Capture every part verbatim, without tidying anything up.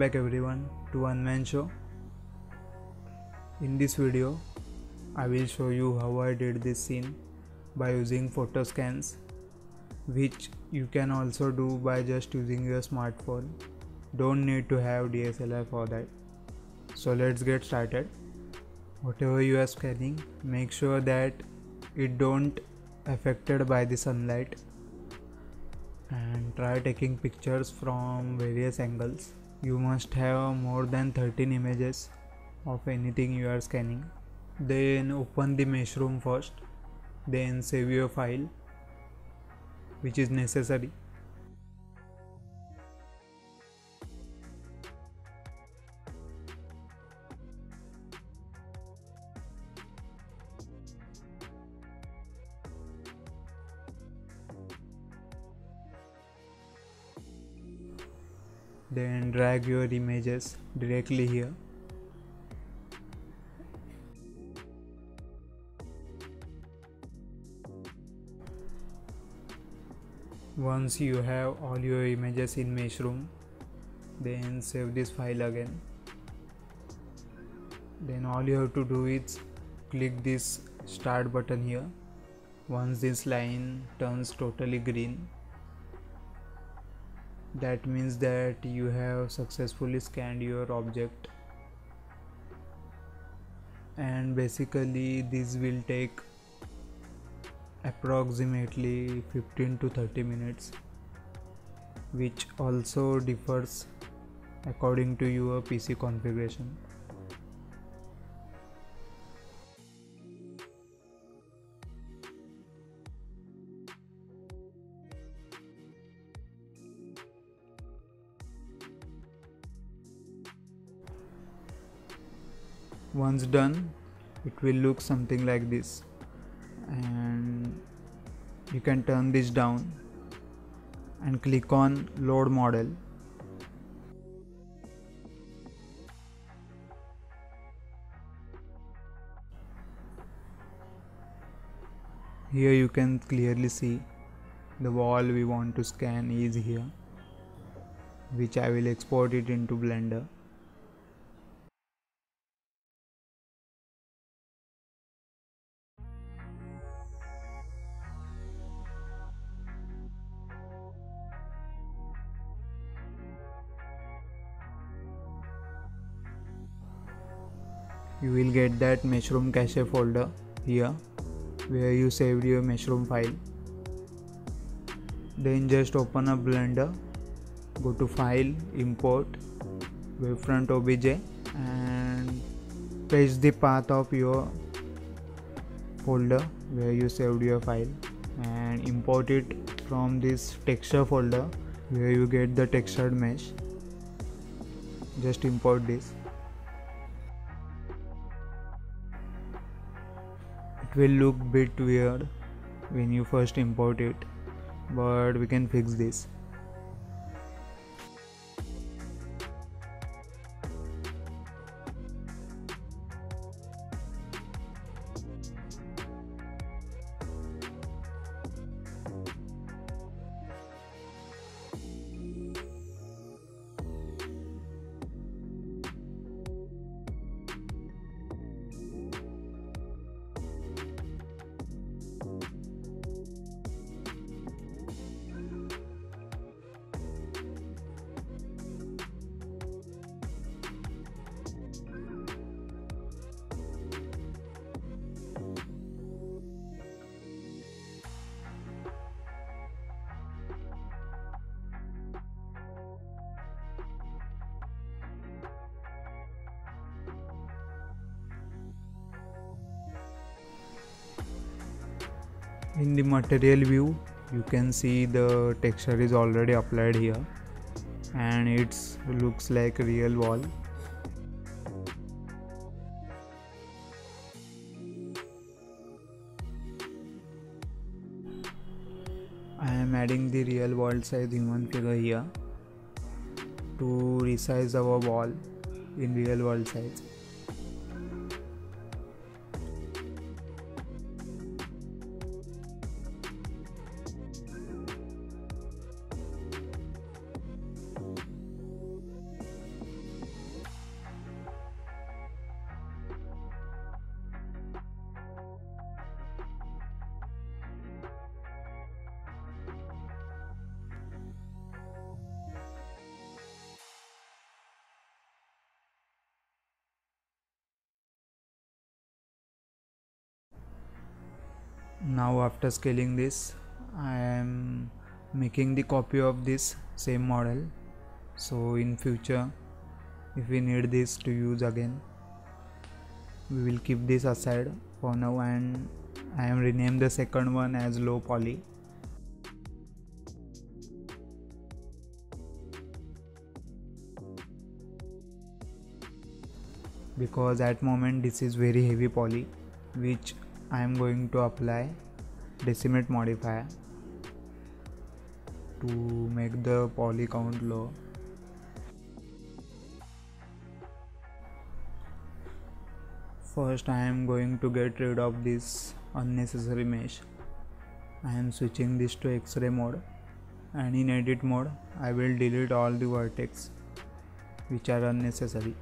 Welcome back everyone to one man show. In this video I will show you how I did this scene by using photo scans, which you can also do by just using your smartphone. Don't need to have D S L R for that. So let's get started. Whatever you are scanning, make sure that it don't affected by the sunlight, and try taking pictures from various angles. You must have more than thirteen images of anything you are scanning. Then open the Meshroom first, then save your file which is necessary. Then drag your images directly here. Once you have all your images in Meshroom, then save this file again. Then all you have to do is click this start button here. Once this line turns totally green, that means that you have successfully scanned your object, and basically this will take approximately fifteen to thirty minutes, which also differs according to your P C configuration. Once done, it will look something like this, and you can turn this down and click on load model. Here you can clearly see the wall we want to scan is here, which I will export it into Blender. You will get that Meshroom cache folder here where you saved your Meshroom file. Then just open up Blender, go to File, Import, Wavefront O B J, and paste the path of your folder where you saved your file, and import it from this texture folder where you get the textured mesh. Just import this. It will look bit weird when you first import it, but we can fix this. In the material view, you can see the texture is already applied here, and it looks like a real wall. I am adding the real world size human figure here to resize our wall in real world size. Now after scaling this, I am making the copy of this same model, so in future if we need this to use again, we will keep this aside for now, and I am renamed the second one as low poly. Because at moment this is very heavy poly, which I am going to apply decimate modifier to make the poly count low. First I am going to get rid of this unnecessary mesh. I am switching this to X-ray mode, and in edit mode I will delete all the vertex which are unnecessary.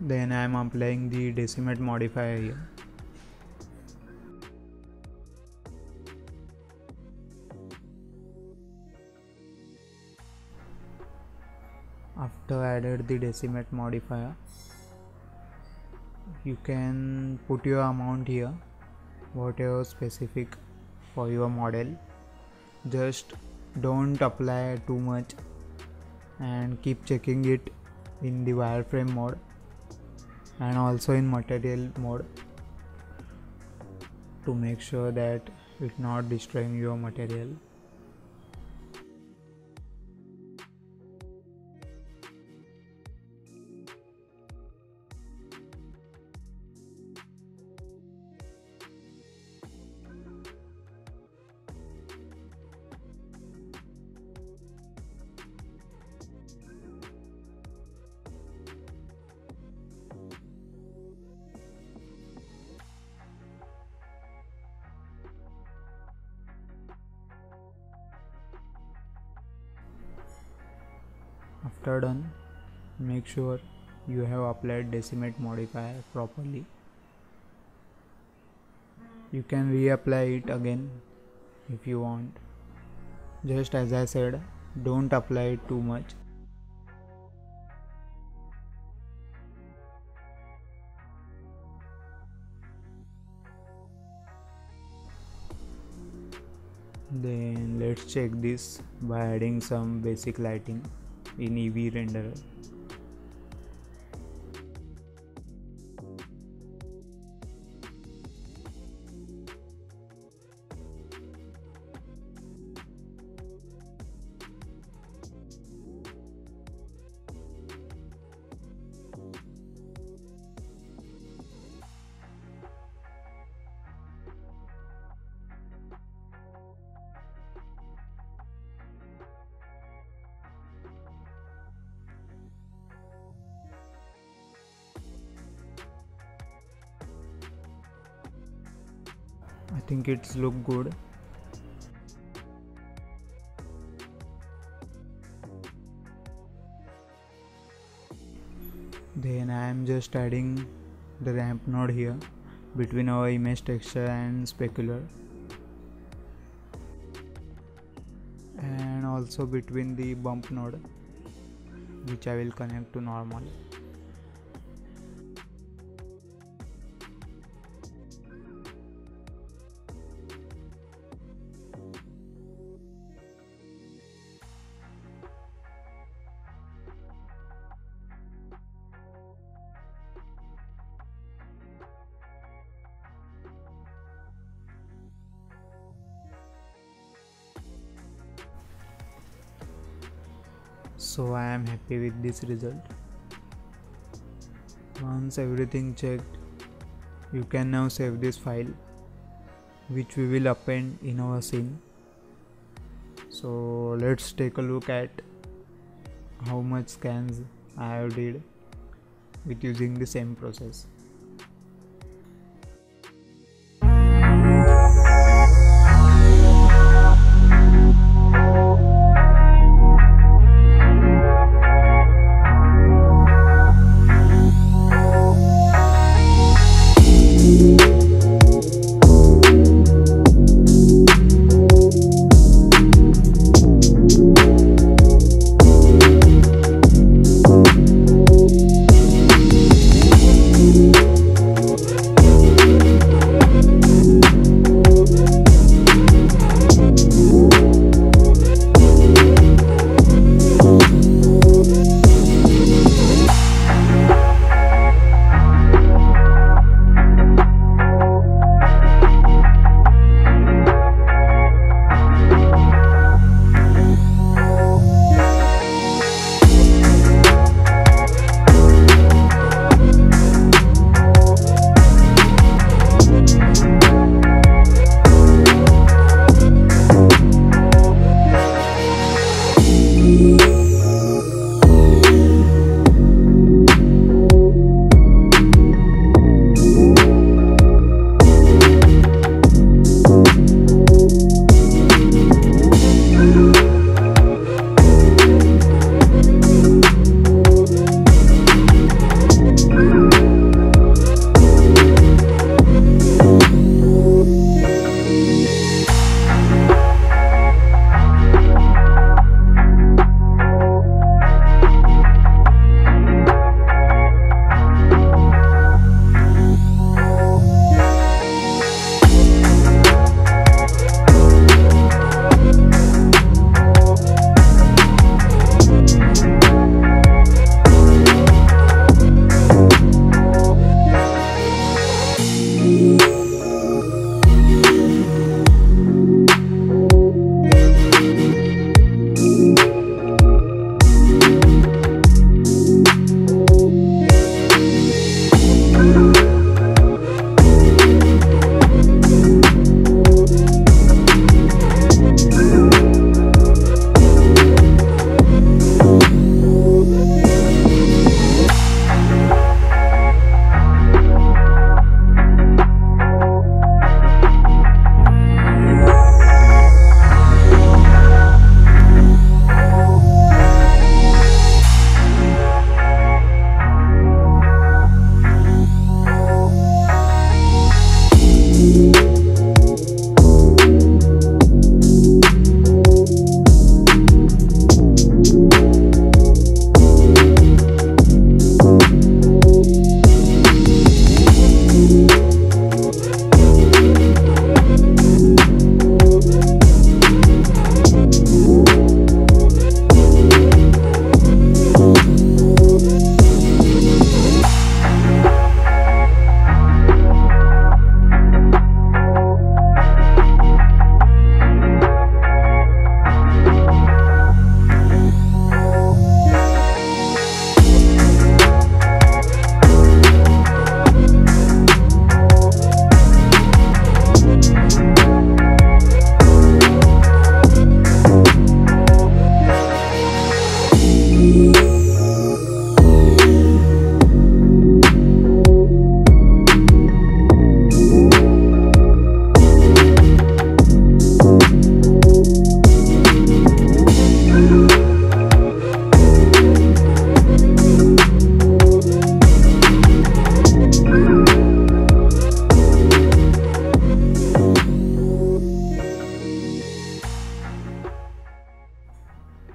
Then I am applying the decimate modifier here. After I added the decimate modifier, you can put your amount here, whatever specific for your model. Just don't apply too much and keep checking it in the wireframe mode, and also in material mode to make sure that it's not destroying your material. After done, make sure you have applied decimate modifier properly. You can reapply it again if you want. Just as I said, don't apply it too much. Then let's check this by adding some basic lighting in Eevee renderer. I think it's look good. Then I am just adding the ramp node here between our image texture and specular, and also between the bump node, which I will connect to normal. So I am happy with this result. Once everything checked, you can now save this file, which we will append in our scene. So let's take a look at how much scans I have did with using the same process.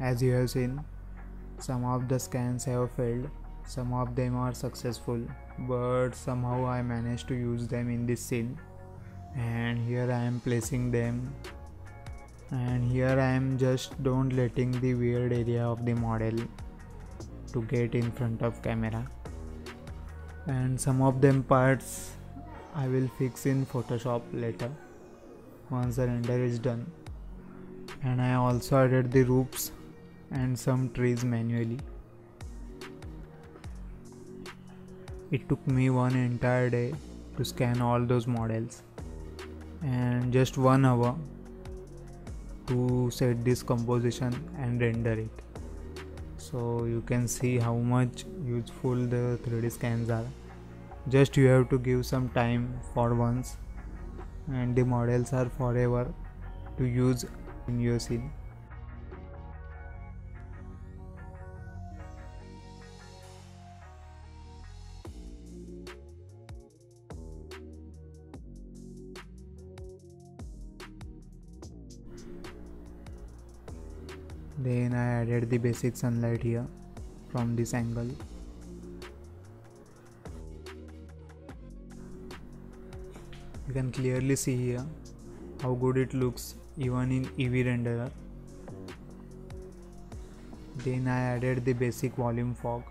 As you have seen, some of the scans have failed, some of them are successful, but somehow I managed to use them in this scene. And here I am placing them, and here I am just don't letting the weird area of the model to get in front of camera. And some of them parts I will fix in Photoshop later once the render is done. And I also added the roofs and some trees manually. It took me one entire day to scan all those models and just one hour to set this composition and render it. So you can see how much useful the three D scans are. Just you have to give some time for once, and the models are forever to use in your scene. Then I added the basic sunlight here from this angle. You can clearly see here how good it looks even in Eevee renderer. Then I added the basic volume fog.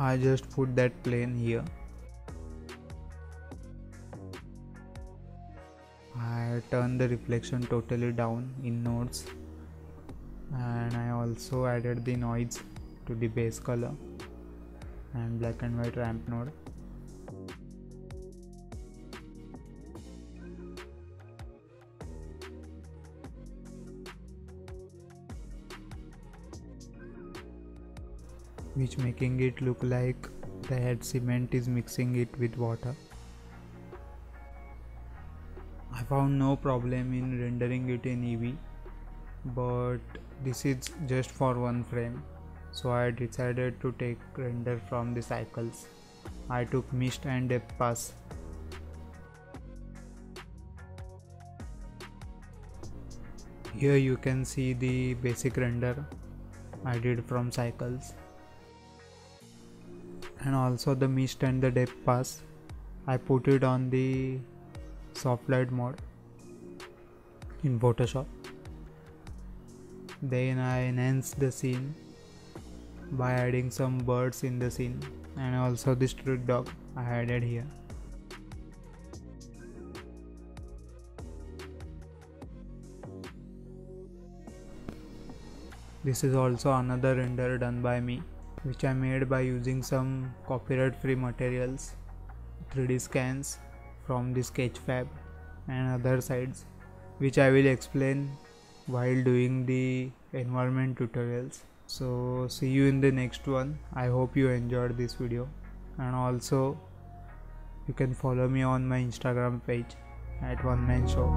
I just put that plane here. I turned the reflection totally down in nodes, and I also added the noise to the base color and black and white ramp node. Which making it look like the head cement is mixing it with water. I found no problem in rendering it in Eevee, but this is just for one frame, so I decided to take render from the Cycles. I took mist and depth pass. Here you can see the basic render I did from Cycles. And also the mist and the depth pass, I put it on the soft light mode in Photoshop. Then I enhanced the scene by adding some birds in the scene, and also the street dog I added here. This is also another render done by me, which I made by using some copyright free materials, three D scans from the Sketchfab and other sites, which I will explain while doing the environment tutorials. So see you in the next one. I hope you enjoyed this video, and also you can follow me on my Instagram page at one man show.